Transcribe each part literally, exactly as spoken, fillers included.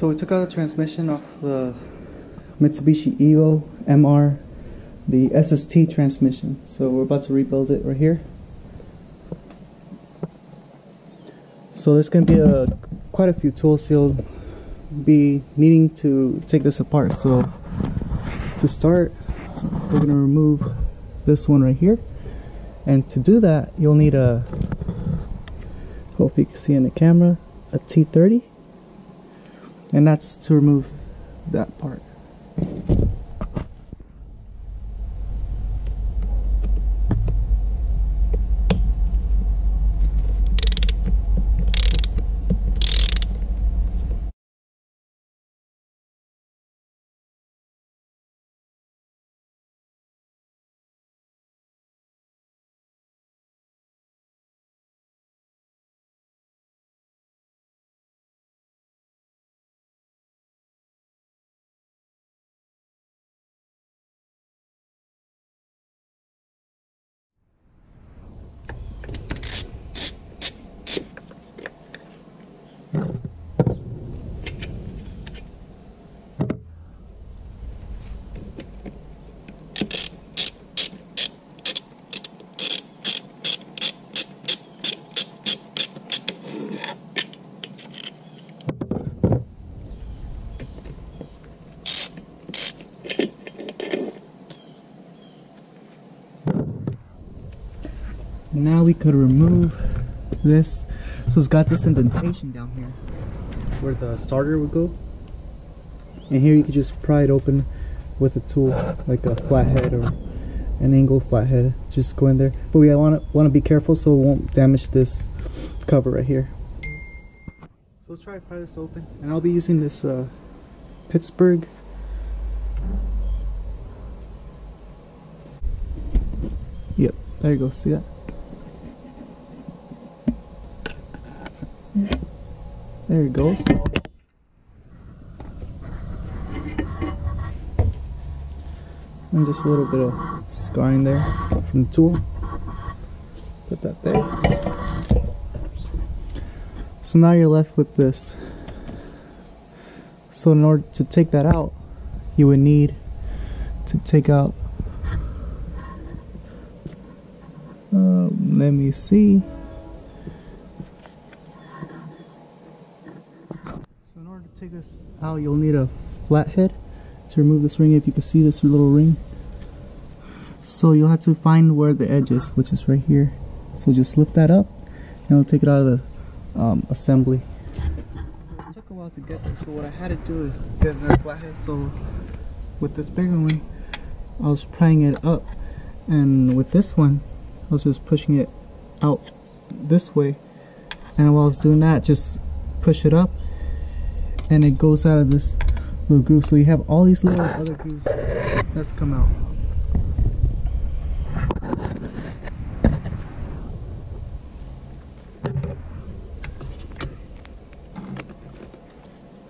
So we took out a transmission off the Mitsubishi Evo M R, the S S T transmission. So we're about to rebuild it right here. So there's going to be a quite a few tools you'll be needing to take this apart. So to start, we're going to remove this one right here, and to do that you'll need a, hopefully you can see in the camera, a T thirty, and that's to remove that part. Now we could remove this. So it's got this indentation down here where the starter would go, and here you could just pry it open with a tool, like a flathead or an angled flathead. Just go in there, but we want to want to be careful so it won't damage this cover right here. So let's try to pry this open, and I'll be using this uh, Pittsburgh. Yep, there you go. See that? There it goes. And just a little bit of scarring there from the tool. Put that there. So now you're left with this. So in order to take that out, you would need to take out, uh, let me see. Take this out, you'll need a flathead to remove this ring. If you can see this little ring, so you'll have to find where the edge is, which is right here. So just lift that up and it'll take it out of the um, assembly. So it took a while to get there, so what I had to do is get another flathead. So with this bigger one I was prying it up, and with this one I was just pushing it out this way, and while I was doing that just push it up and it goes out of this little groove. So you have all these little other grooves that's come out.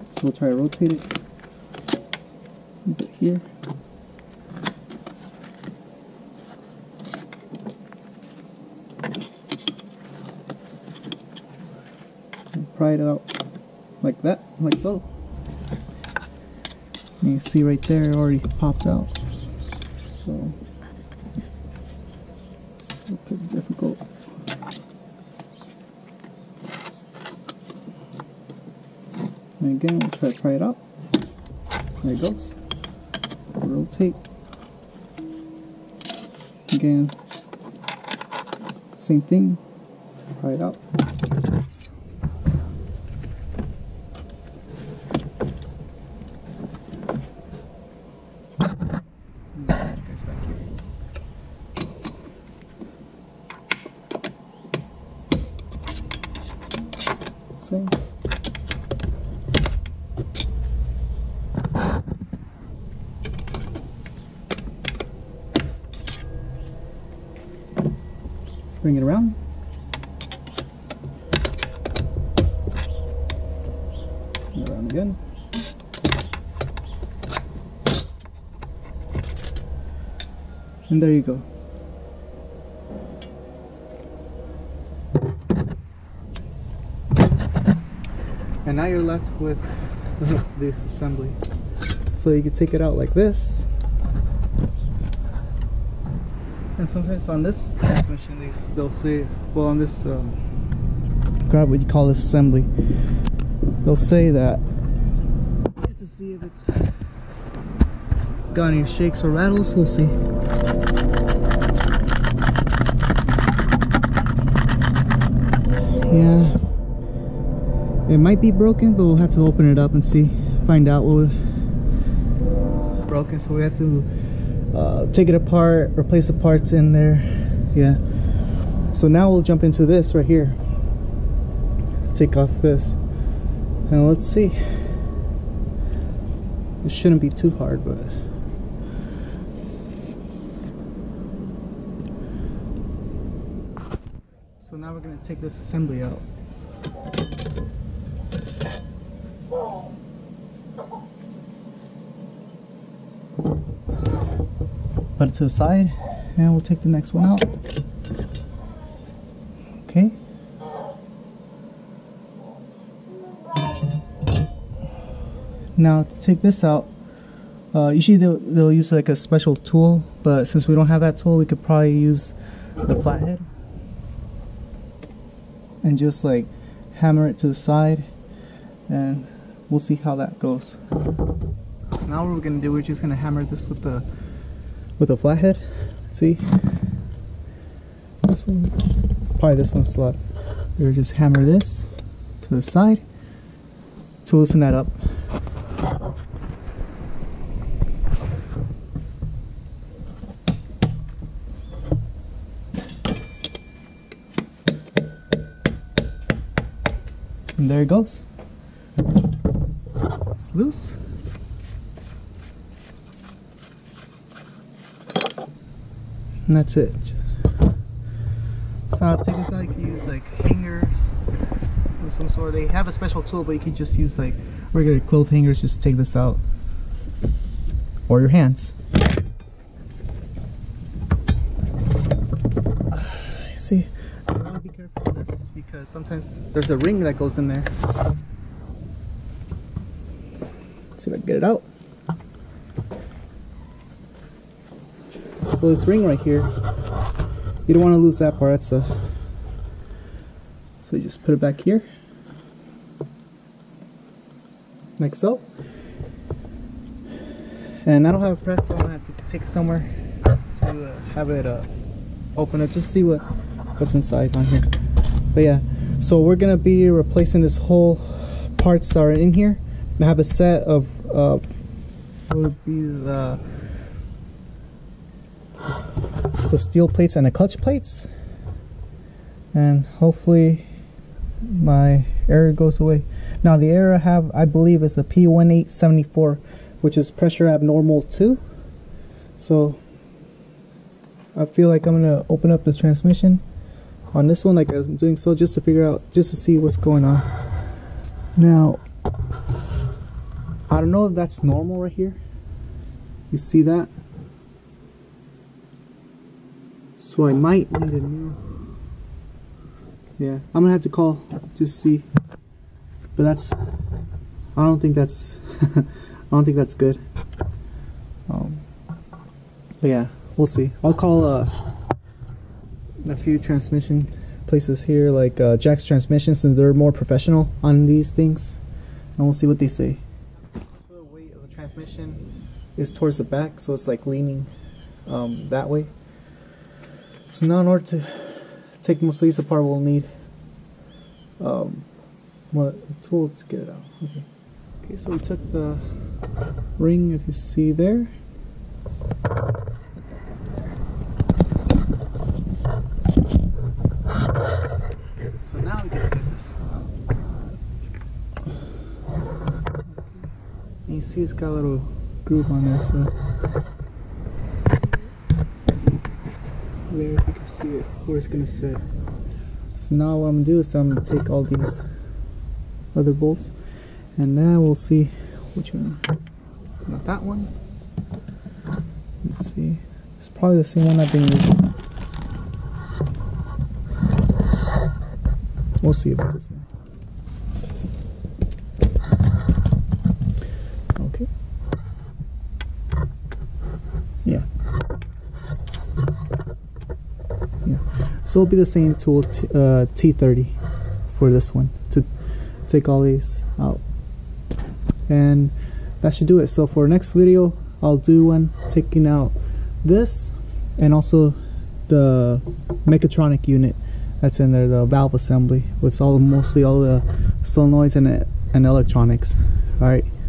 So we'll try to rotate it a bit here. And pry it out. Like that, like so. And you see right there, it already popped out. So, still pretty difficult. And again, we'll try to pry it out. There it goes. Rotate. Again, same thing. Pry it out. Same. Bring it around. Bring it around again. And there you go. And now you're left with this assembly. So you can take it out like this. And sometimes on this transmission, they, they'll say, well, on this, um, grab what you call this assembly, they'll say that you have to see if it's got any shakes or rattles. We'll see. Yeah, it might be broken, but we'll have to open it up and see, find out what was broken. So we had to uh, take it apart, replace the parts in there. Yeah. So now we'll jump into this right here. Take off this, and let's see. It shouldn't be too hard, but so now we're gonna take this assembly out. Put it to the side, and we'll take the next one out. Okay. Now to take this out, uh, usually they'll, they'll use like a special tool, but since we don't have that tool, we could probably use the flathead and just like hammer it to the side, and we'll see how that goes. So now what we're gonna do, we're just gonna hammer this with the with the flathead. See, this one, probably this one's slot. We'll just hammer this to the side to loosen that up. And there it goes. It's loose. And that's it. So I'll take this out. You can use like hangers of some sort. They have a special tool, but you can just use like regular clothes hangers just to take this out. Or your hands. You see? Because sometimes there's a ring that goes in there. Let's see if I can get it out. So this ring right here, you don't want to lose that part. That's a, so you just put it back here, like so. And I don't have a press, so I'm gonna have to take it somewhere to uh, have it uh, open up, just to see what what's inside on here. But yeah, so we're gonna be replacing this whole parts that are in here. I have a set of uh, would be the the steel plates and the clutch plates, and hopefully my error goes away. Now the error I have, I believe, is a P eighteen seventy-four, which is pressure abnormal two. So I feel like I'm gonna open up this transmission on this one, like I'm doing so, just to figure out, just to see what's going on. Now, I don't know if that's normal right here. You see that? So I might need a new. Yeah, I'm gonna have to call just to see. But that's, I don't think that's, I don't think that's good. Um, but yeah, we'll see. I'll call. Uh, a few transmission places here, like uh, Jack's Transmissions, and they're more professional on these things, and we'll see what they say. So the weight of the transmission is towards the back, so it's like leaning um, that way. So now in order to take most of these apart, we'll need um, a tool to get it out. Okay, okay, so we took the ring, if you see there. So now we gotta get this one out. Okay. And you see it's got a little groove on there, so there, if you can see it, where it's gonna sit. So now what I'm gonna do is I'm gonna take all these other bolts, and now we'll see which one. Not that one. Let's see. It's probably the same one I've been using. We'll see if it's this one. So it'll be the same tool, t uh, T thirty for this one, to take all these out. And that should do it. So for next video, I'll do one taking out this and also the mechatronic unit that's in there, the valve assembly, with all mostly all the solenoids and, and electronics. All right.